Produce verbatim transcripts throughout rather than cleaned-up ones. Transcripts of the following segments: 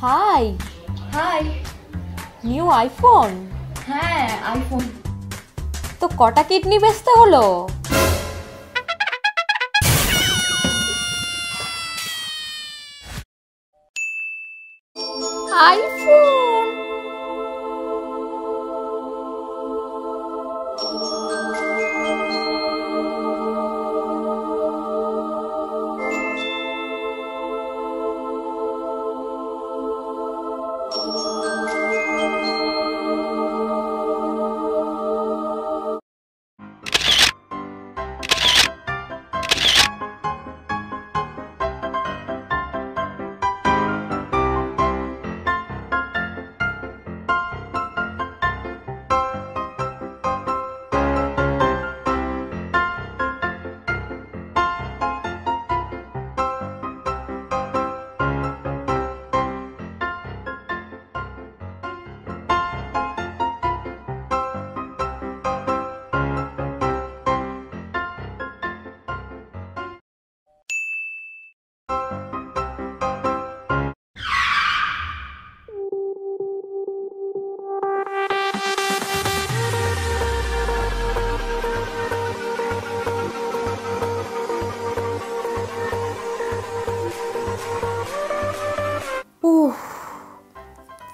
हाय hi new iPhone हाँ iPhone तो कोटा किडनी बेचते होलो आईफोन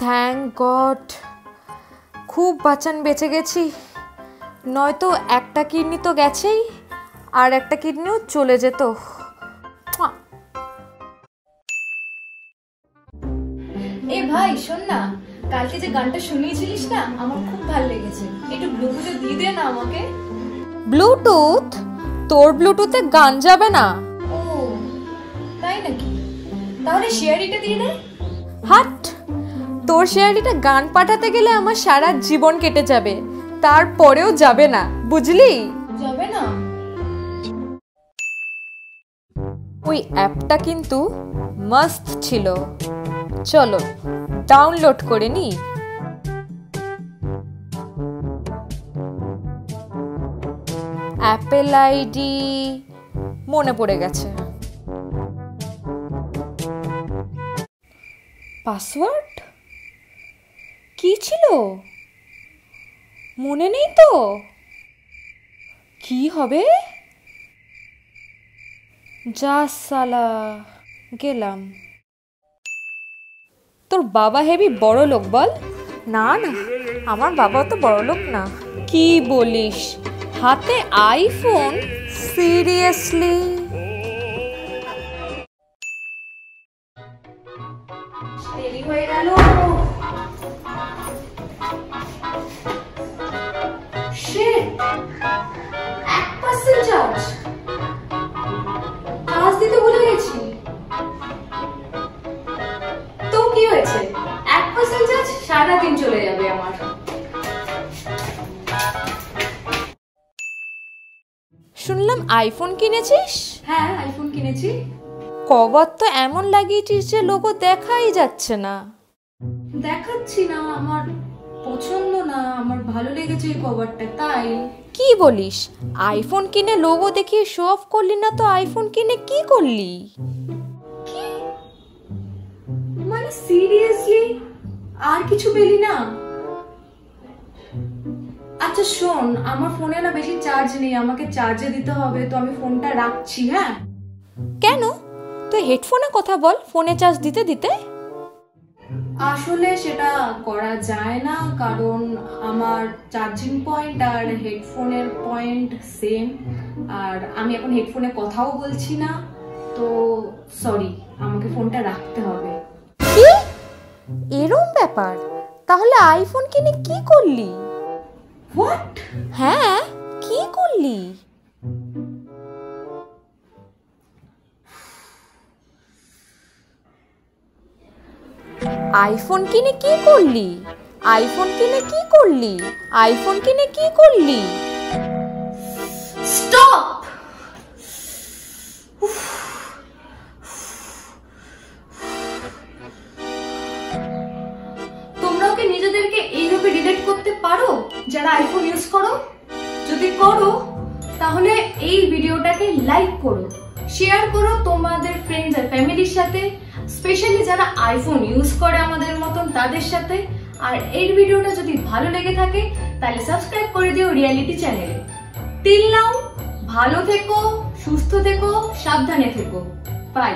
Thank God, खूब बाचन बेचे गेছি নয়তো একটা কিডনি তো গেছেই আর একটা কিডনিও চলে যেত। এ ভাই শোন না কালকে যে গানটা শুনিয়েছিলিস না আমার খুব ভালো লেগেছে একটু ব্লুটুথে দিয়ে দে না আমাকে। ব্লুটুথ? তোর ব্লুটুথে গান যাবে না। ও তাই নাকি? তাহলে শেয়ারিটা দিয়ে দে। হাট तोर शेयरिटा गान पाठाते गेले आमार सारा जीवन केटे जाबे तार परेओ जाबे ना बुझली जाबे ना ओई एप्टा किन्तु मस्त छिलो चलो डाउनलोड करे नी एप्पल आईडी मने पड़े गेछे पासवर्ड की छिलो मने नहीं तो की हबे जा साला गेलाम तोर बाबा हेबी बड़ो लोक बोल ना ना आमार बाबा तो बड़ो लोक ना की बोलिस हाते आईफोन सिरियसली देरी होए गेलो सुनलाम आईफोन किनेछिस हाँ आईफोन किनेछि कवर तो एमन लागिएछिस जे लोगो देखाई जाच्छे ना देखाच्छि ना आमार पछन्द ना आमार भालो लेगेछे एई कवरटा ताई की बोलिस आईफोन किने लोगो देखिए शो अफ करली ना तो आईफोन किने की करली की माने सीरियासली আর কিছু পেলি না আচ্ছা শোন আমার ফোনে না বেশি চার্জ নেই আমাকে চার্জে দিতে হবে তো আমি ফোনটা রাখছি হ্যাঁ কেন তুই হেডফোনে কথা বল ফোনে চার্জ দিতে দিতে আসলে সেটা করা যায় না কারণ আমার চার্জিং পয়েন্ট আর হেডফোনের পয়েন্ট সেম আর আমি এখন হেডফোনে কথাও বলছি না তো সরি আমাকে ফোনটা রাখতে হবে এরকম ব্যাপার তাহলে আইফোন কিনে কি করলি হোয়াট হ্যাঁ কি করলি আইফোন কিনে কি করলি আইফোন কিনে কি করলি আইফোন কিনে কি করলি স্টপ যারা আইফোন ইউজ করো যদি করো তাহলে এই ভিডিওটাকে লাইক করো শেয়ার করো তোমাদের ফ্রেন্ডস আর ফ্যামিলির সাথে स्पेशली যারা আইফোন ইউজ করে আমাদের মতন তাদের সাথে। আর এই ভিডিওটা যদি ভালো লেগে থাকে তাহলে সাবস্ক্রাইব করে দিও রিয়ালিটি চ্যানেলে। টিল নাও ভালো থেকো, সুস্থ থেকো, সাবধানে থেকো। বাই।